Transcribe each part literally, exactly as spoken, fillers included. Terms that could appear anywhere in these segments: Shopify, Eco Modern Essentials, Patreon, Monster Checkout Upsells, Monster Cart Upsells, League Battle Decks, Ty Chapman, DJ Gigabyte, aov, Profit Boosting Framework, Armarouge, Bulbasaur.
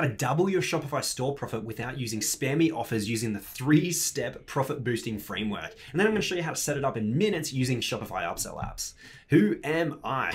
how to double your Shopify store profit without using spammy offers using the three-step profit boosting framework. And then I'm gonna show you how to set it up in minutes using Shopify upsell apps. Who am I?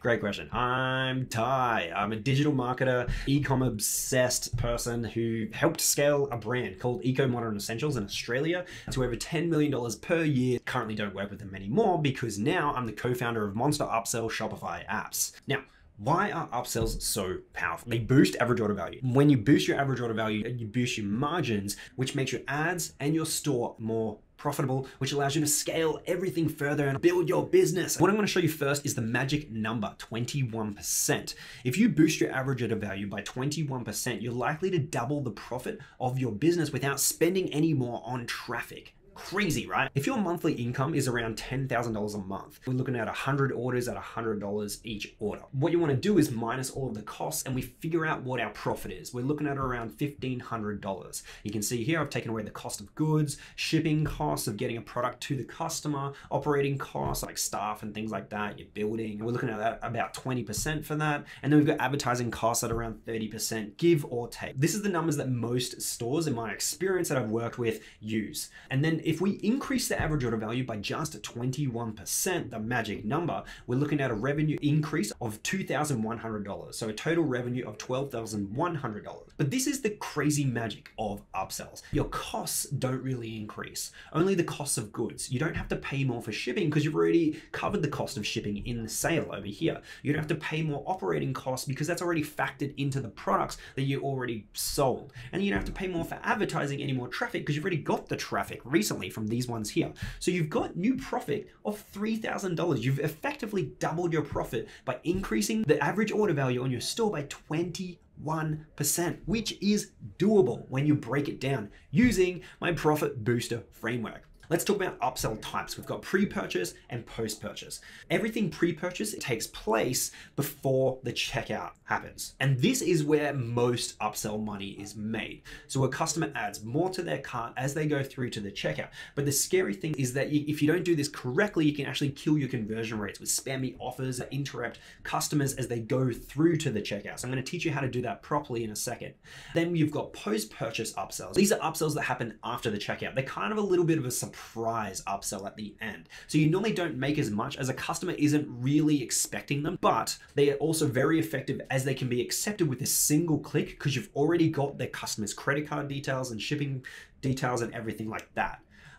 Great question. I'm Ty. I'm a digital marketer, e-com obsessed person who helped scale a brand called Eco Modern Essentials in Australia to over ten million dollars per year. Currently don't work with them anymore because now I'm the co-founder of Monster Upsell Shopify apps. Now, why are upsells so powerful? They boost average order value. When you boost your average order value, you boost your margins, which makes your ads and your store more profitable, which allows you to scale everything further and build your business. What I'm going to show you first is the magic number, twenty-one percent. If you boost your average order value by twenty-one percent, you're likely to double the profit of your business without spending any more on traffic. Crazy, right? If your monthly income is around ten thousand dollars a month, we're looking at one hundred orders at one hundred dollars each order. What you want to do is minus all of the costs and we figure out what our profit is. We're looking at around fifteen hundred dollars. You can see here, I've taken away the cost of goods, shipping costs of getting a product to the customer, operating costs like staff and things like that, your building. We're looking at that about twenty percent for that. And then we've got advertising costs at around thirty percent, give or take. This is the numbers that most stores in my experience that I've worked with use. And then if we increase the average order value by just twenty-one percent, the magic number, we're looking at a revenue increase of two thousand one hundred dollars. So a total revenue of twelve thousand one hundred dollars. But this is the crazy magic of upsells. Your costs don't really increase, only the costs of goods. You don't have to pay more for shipping because you've already covered the cost of shipping in the sale over here. You don't have to pay more operating costs because that's already factored into the products that you already sold. And you don't have to pay more for advertising, any more traffic because you've already got the traffic recently from these ones here. So you've got new profit of three thousand dollars. You've effectively doubled your profit by increasing the average order value on your store by twenty-one percent, which is doable when you break it down using my Profit Booster framework. Let's talk about upsell types. We've got pre-purchase and post-purchase. Everything pre-purchase takes place before the checkout happens. And this is where most upsell money is made. So a customer adds more to their cart as they go through to the checkout. But the scary thing is that if you don't do this correctly, you can actually kill your conversion rates with spammy offers that interrupt customers as they go through to the checkout. So I'm going to teach you how to do that properly in a second. Then you've got post-purchase upsells. These are upsells that happen after the checkout. They're kind of a little bit of a surprise prize upsell at the end. So you normally don't make as much as a customer isn't really expecting them, but they are also very effective as they can be accepted with a single click because you've already got their customer's credit card details and shipping details and everything like that.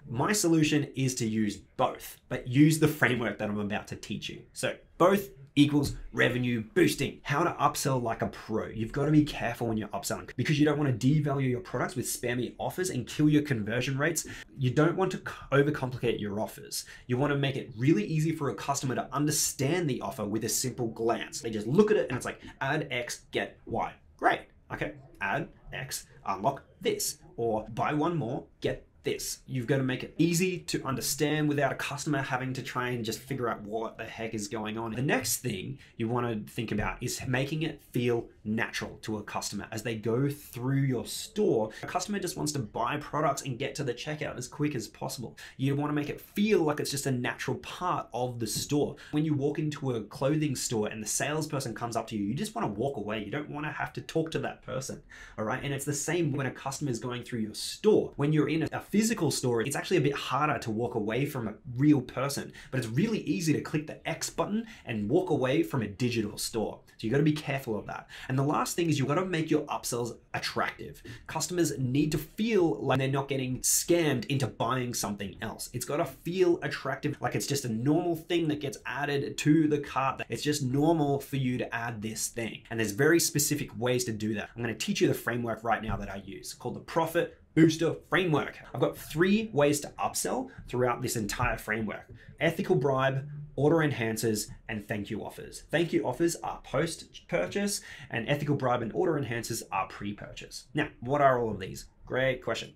My solution is to use both, but use the framework that I'm about to teach you. So both equals revenue boosting. How to upsell like a pro. You've got to be careful when you're upselling because you don't want to devalue your products with spammy offers and kill your conversion rates. You don't want to overcomplicate your offers. You want to make it really easy for a customer to understand the offer with a simple glance. They just look at it and it's like, add X, get Y. Great. Okay, add X, unlock this, or buy one more, get this. You've got to make it easy to understand without a customer having to try and just figure out what the heck is going on. The next thing you want to think about is making it feel natural to a customer as they go through your store. A customer just wants to buy products and get to the checkout as quick as possible. You want to make it feel like it's just a natural part of the store. When you walk into a clothing store and the salesperson comes up to you, you just want to walk away. You don't want to have to talk to that person. All right. And it's the same when a customer is going through your store. When you're in a physical store, it's actually a bit harder to walk away from a real person, but it's really easy to click the X button and walk away from a digital store. So you got to be careful of that. And the last thing is you've got to make your upsells attractive. Customers need to feel like they're not getting scammed into buying something else. It's got to feel attractive, like it's just a normal thing that gets added to the cart. It's just normal for you to add this thing. And there's very specific ways to do that. I'm going to teach you the framework right now that I use called the Profit Booster framework. I've got three ways to upsell throughout this entire framework: ethical bribe, order enhancers, and thank you offers. Thank you offers are post-purchase, and ethical bribe and order enhancers are pre-purchase. Now, what are all of these? Great question.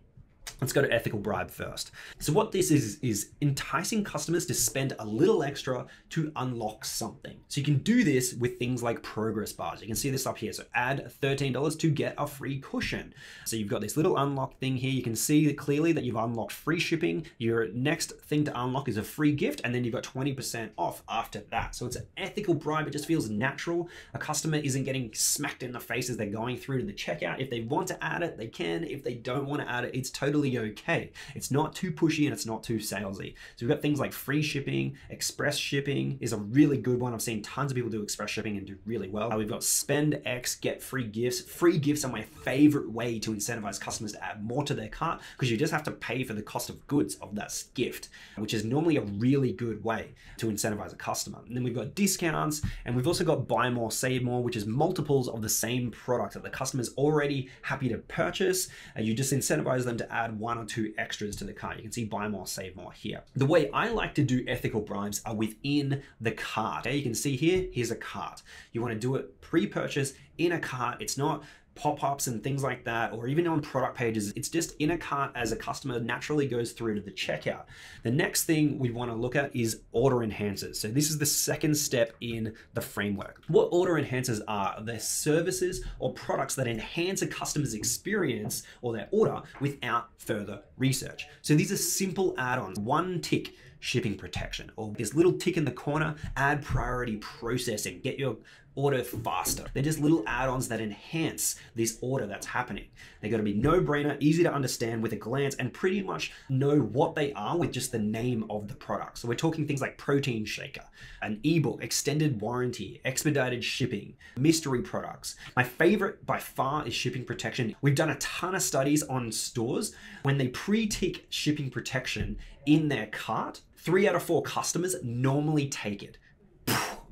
Let's go to ethical bribe first. So what this is, is enticing customers to spend a little extra to unlock something. So you can do this with things like progress bars. You can see this up here. So add thirteen dollars to get a free cushion. So you've got this little unlock thing here. You can see that clearly that you've unlocked free shipping. Your next thing to unlock is a free gift, and then you've got twenty percent off after that. So it's an ethical bribe. It just feels natural. A customer isn't getting smacked in the face as they're going through to the checkout. If they want to add it, they can. If they don't want to add it, it's totally okay. It's not too pushy and it's not too salesy. So we've got things like free shipping. Express shipping is a really good one. I've seen tons of people do express shipping and do really well. Uh, we've got spend X, get free gifts. Free gifts are my favorite way to incentivize customers to add more to their cart, because you just have to pay for the cost of goods of that gift, which is normally a really good way to incentivize a customer. And then we've got discounts, and we've also got buy more, save more, which is multiples of the same product that the customer's already happy to purchase. And you just incentivize them to add one or two extras to the cart. You can see buy more, save more here. The way I like to do ethical bribes are within the cart. Okay, you can see here, here's a cart. You want to do it pre-purchase in a cart. It's not pop-ups and things like that, or even on product pages. It's just in a cart as a customer naturally goes through to the checkout. The next thing we want to look at is order enhancers. So this is the second step in the framework. What order enhancers are? They're services or products that enhance a customer's experience or their order without further research. So these are simple add-ons. One tick, shipping protection, or this little tick in the corner, add priority processing, get your order faster. They're just little add-ons that enhance this order that's happening. They're gonna be no-brainer, easy to understand with a glance, and pretty much know what they are with just the name of the product. So we're talking things like protein shaker, an ebook, extended warranty, expedited shipping, mystery products. My favorite by far is shipping protection. We've done a ton of studies on stores. When they pre-tick shipping protection in their cart, three out of four customers normally take it.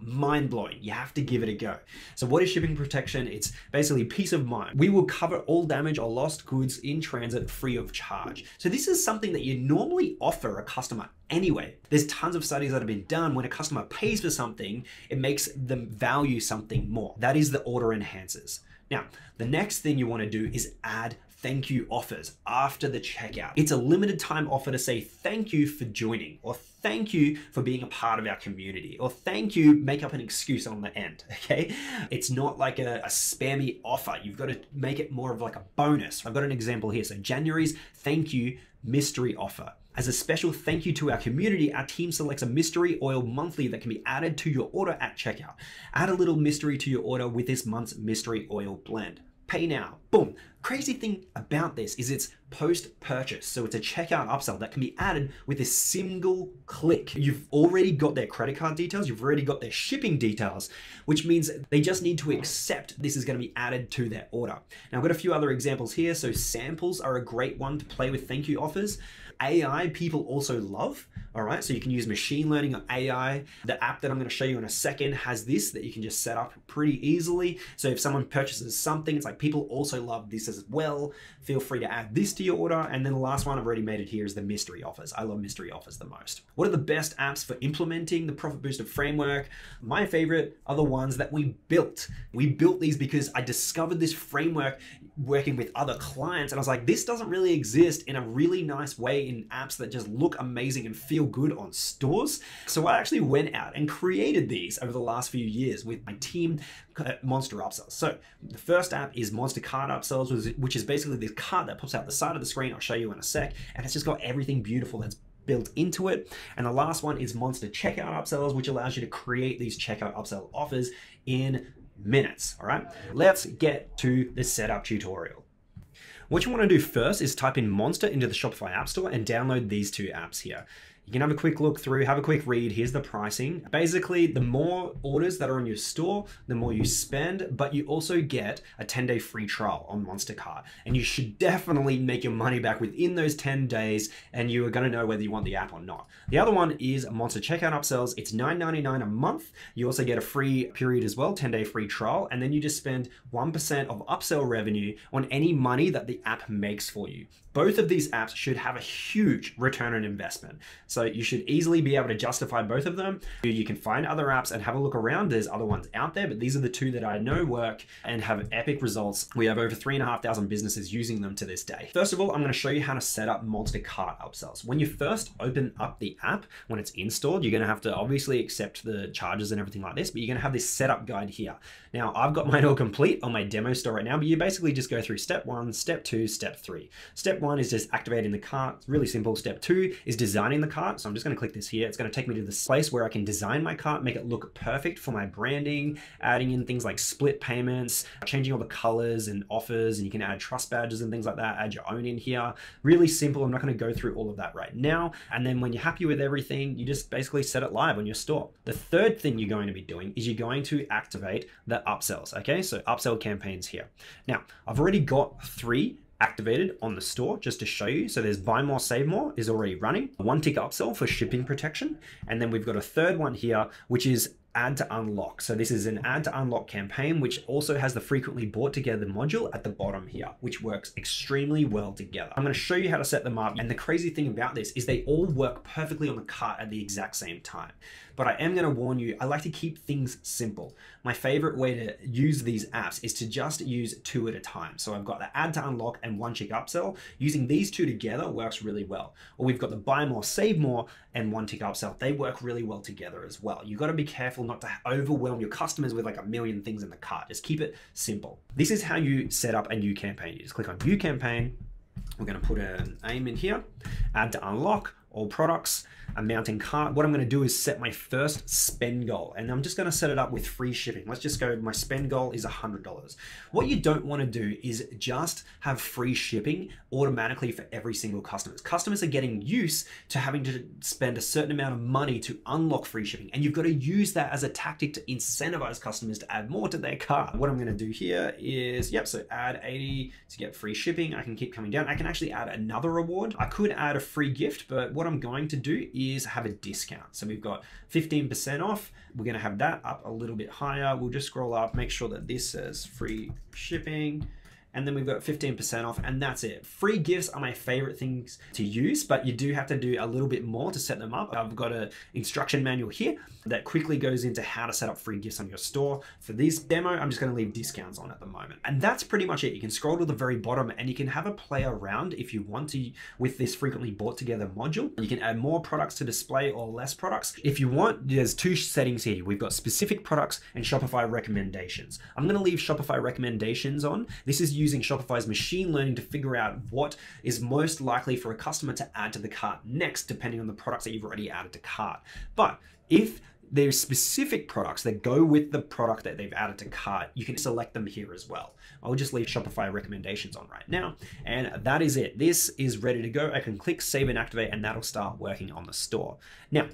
Mind-blowing. You have to give it a go. So what is shipping protection? It's basically peace of mind. We will cover all damage or lost goods in transit free of charge. So this is something that you normally offer a customer anyway. There's tons of studies that have been done. When a customer pays for something, it makes them value something more. That is the order enhancers. Now, the next thing you want to do is add thank you offers after the checkout. It's a limited time offer to say thank you for joining, or thank you for being a part of our community, or thank you, make up an excuse on the end, okay? It's not like a, a spammy offer. You've got to make it more of like a bonus. I've got an example here. So January's thank you mystery offer. As a special thank you to our community, our team selects a mystery oil monthly that can be added to your order at checkout. Add a little mystery to your order with this month's mystery oil blend. Pay now. Boom. Crazy thing about this is it's post-purchase. So it's a checkout upsell that can be added with a single click. You've already got their credit card details. You've already got their shipping details, which means they just need to accept this is going to be added to their order. Now I've got a few other examples here. So samples are a great one to play with thank you offers. A I people also love. All right. So you can use machine learning or A I. The app that I'm going to show you in a second has this that you can just set up pretty easily. So if someone purchases something, it's like people also love this as well. Feel free to add this to your order. And then the last one I've already made it here is the mystery offers. I love mystery offers the most. What are the best apps for implementing the Profit Booster framework? My favorite are the ones that we built. We built these because I discovered this framework working with other clients. And I was like, this doesn't really exist in a really nice way in apps that just look amazing and feel good on stores. So I actually went out and created these over the last few years with my team at Monster Upsells. So the first app is Monster Card Upsells, which is basically this card that pops out the side of the screen. I'll show you in a sec. And it's just got everything beautiful that's built into it. And the last one is Monster Checkout Upsells, which allows you to create these checkout upsell offers in minutes. All right, let's get to the setup tutorial. What you want to do first is type in Monster into the Shopify App Store and download these two apps here. You can have a quick look through, have a quick read. Here's the pricing. Basically, the more orders that are in your store, the more you spend, but you also get a ten day free trial on Monster Card. And you should definitely make your money back within those ten days, and you are gonna know whether you want the app or not. The other one is Monster Checkout Upsells. It's nine ninety-nine a month. You also get a free period as well, ten day free trial, and then you just spend one percent of upsell revenue on any money that the app makes for you. Both of these apps should have a huge return on investment. So So you should easily be able to justify both of them. You can find other apps and have a look around. There's other ones out there, but these are the two that I know work and have epic results. We have over three and a half thousand businesses using them to this day. First of all, I'm going to show you how to set up Monster Cart upsells. When you first open up the app, when it's installed, you're going to have to obviously accept the charges and everything like this, but you're going to have this setup guide here. Now I've got mine all complete on my demo store right now, but you basically just go through step one, step two, step three. Step one is just activating the cart. It's really simple. Step two is designing the cart. So I'm just going to click this here. It's going to take me to this place where I can design my cart, make it look perfect for my branding, adding in things like split payments, changing all the colors and offers, and you can add trust badges and things like that, add your own in here. Really simple. I'm not going to go through all of that right now. And then when you're happy with everything, you just basically set it live on your store. The third thing you're going to be doing is you're going to activate the upsells. Okay, so upsell campaigns here. Now, I've already got three activated on the store just to show you. So there's buy more, save more is already running. One tick upsell for shipping protection. And then we've got a third one here, which is add to unlock. So this is an add to unlock campaign, which also has the frequently bought together module at the bottom here, which works extremely well together. I'm going to show you how to set them up. And the crazy thing about this is they all work perfectly on the cart at the exact same time. But I am going to warn you, I like to keep things simple. My favorite way to use these apps is to just use two at a time. So I've got the add to unlock and one tick upsell. Using these two together works really well. Or we've got the buy more, save more and one tick upsell. They work really well together as well. You've got to be careful not to overwhelm your customers with like a million things in the cart. Just keep it simple. This is how you set up a new campaign. You just click on View Campaign. We're going to put an aim in here, add to unlock, all products, amount in cart. What I'm going to do is set my first spend goal, and I'm just going to set it up with free shipping. Let's just go, my spend goal is one hundred dollars. What you don't want to do is just have free shipping automatically for every single customer. Customers are getting used to having to spend a certain amount of money to unlock free shipping, and you've got to use that as a tactic to incentivize customers to add more to their cart. What I'm going to do here is, yep, so add eighty to get free shipping. I can keep coming down. I can actually add another reward. I could add a free gift, but what I'm going to do is have a discount. So we've got fifteen percent off. We're going to have that up a little bit higher. We'll just scroll up, make sure that this says free shipping. And then we've got fifteen percent off, and that's it. Free gifts are my favorite things to use, but you do have to do a little bit more to set them up. I've got an instruction manual here that quickly goes into how to set up free gifts on your store. For this demo, I'm just gonna leave discounts on at the moment. And that's pretty much it. You can scroll to the very bottom and you can have a play around if you want to with this frequently bought together module. You can add more products to display or less products. If you want, there's two settings here. We've got specific products and Shopify recommendations. I'm gonna leave Shopify recommendations on. This is using Shopify's machine learning to figure out what is most likely for a customer to add to the cart next, depending on the products that you've already added to cart. But if there's specific products that go with the product that they've added to cart, you can select them here as well. I'll just leave Shopify recommendations on right now. And that is it. This is ready to go. I can click save and activate, and that'll start working on the store. Now,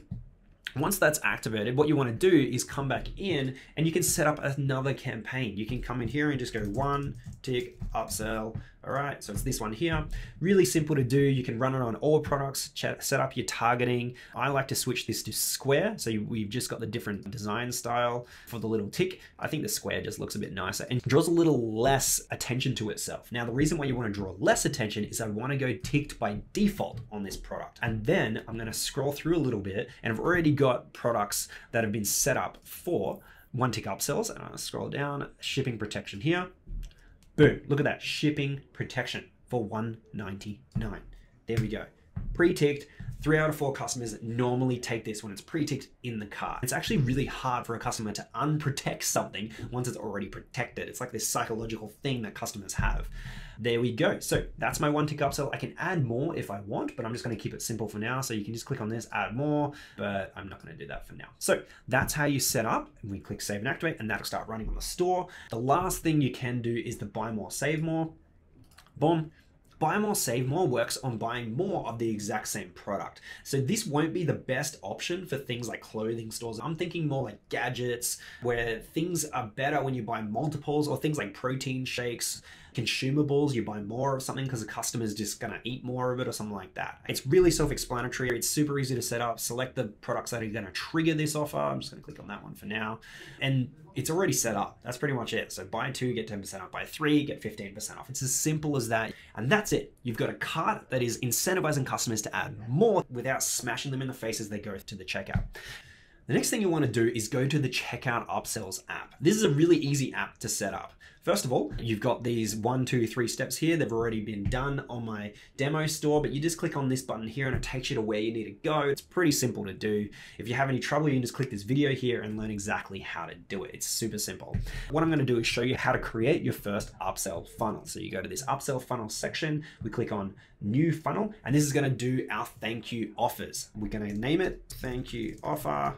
once that's activated, what you want to do is come back in and you can set up another campaign. You can come in here and just go one tick upsell. All right, so it's this one here. Really simple to do. You can run it on all products, set up your targeting. I like to switch this to square. So you, we've just got the different design style for the little tick. I think the square just looks a bit nicer and draws a little less attention to itself. Now, the reason why you want to draw less attention is I want to go ticked by default on this product. And then I'm going to scroll through a little bit, and I've already got products that have been set up for one tick upsells. And I'll scroll down, shipping protection here. Boom, look at that, shipping protection for one ninety-nine. There we go, pre-ticked. Three out of four customers normally take this when it's pre-ticked in the cart. It's actually really hard for a customer to unprotect something once it's already protected. It's like this psychological thing that customers have. There we go. So that's my one tick upsell. I can add more if I want, but I'm just going to keep it simple for now. So you can just click on this, add more, but I'm not going to do that for now. So that's how you set up, and we click save and activate, and that'll start running on the store. The last thing you can do is the buy more, save more. Boom. Buy more, save more works on buying more of the exact same product. So this won't be the best option for things like clothing stores. I'm thinking more like gadgets, where things are better when you buy multiples, or things like protein shakes. consumables, you buy more of something because the customer's just gonna eat more of it or something like that. It's really self-explanatory. It's super easy to set up. Select the products that are gonna trigger this offer. I'm just gonna click on that one for now. And it's already set up. That's pretty much it. So buy two, get ten percent off. Buy three, get fifteen percent off. It's as simple as that. And that's it. You've got a cart that is incentivizing customers to add more without smashing them in the face as they go to the checkout. The next thing you want to do is go to the Checkout Upsells app. This is a really easy app to set up. First of all, you've got these one, two, three steps here. They've already been done on my demo store, but you just click on this button here and it takes you to where you need to go. It's pretty simple to do. If you have any trouble, you can just click this video here and learn exactly how to do it. It's super simple. What I'm going to do is show you how to create your first upsell funnel. So you go to this upsell funnel section, we click on new funnel, and this is going to do our thank you offers. We're going to name it thank you offer.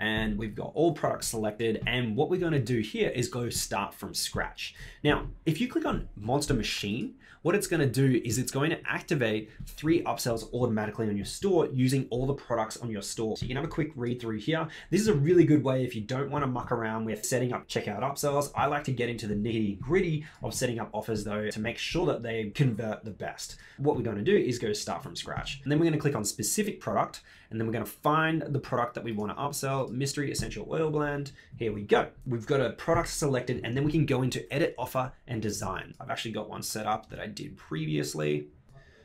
And we've got all products selected. And what we're gonna do here is go start from scratch. Now, if you click on Monster Machine, what it's gonna do is it's going to activate three upsells automatically on your store using all the products on your store. So you can have a quick read through here. This is a really good way if you don't wanna muck around with setting up checkout upsells. I like to get into the nitty gritty of setting up offers though to make sure that they convert the best. What we're gonna do is go start from scratch. And then we're gonna click on specific product, and then we're gonna find the product that we wanna upsell. Mystery essential oil blend. Here we go. We've got a product selected, and then we can go into edit offer and design. I've actually got one set up that I did previously.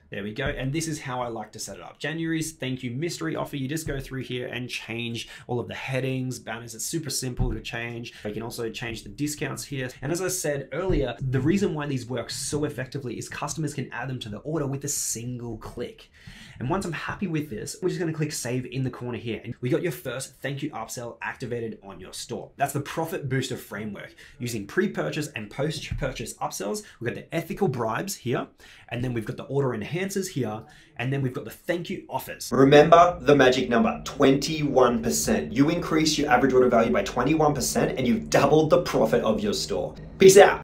There we go. And this is how I like to set it up. January's thank you mystery offer. You just go through here and change all of the headings, banners. It's super simple to change. You can also change the discounts here. And as I said earlier, the reason why these work so effectively is customers can add them to the order with a single click. And once I'm happy with this, we're just going to click save in the corner here. And we got your first thank you upsell activated on your store. That's the Profit Booster Framework. Using pre-purchase and post-purchase upsells, we've got the ethical bribes here, and then we've got the order enhancers here, and then we've got the thank you offers. Remember the magic number, twenty-one percent. You increase your average order value by twenty-one percent and you've doubled the profit of your store. Peace out.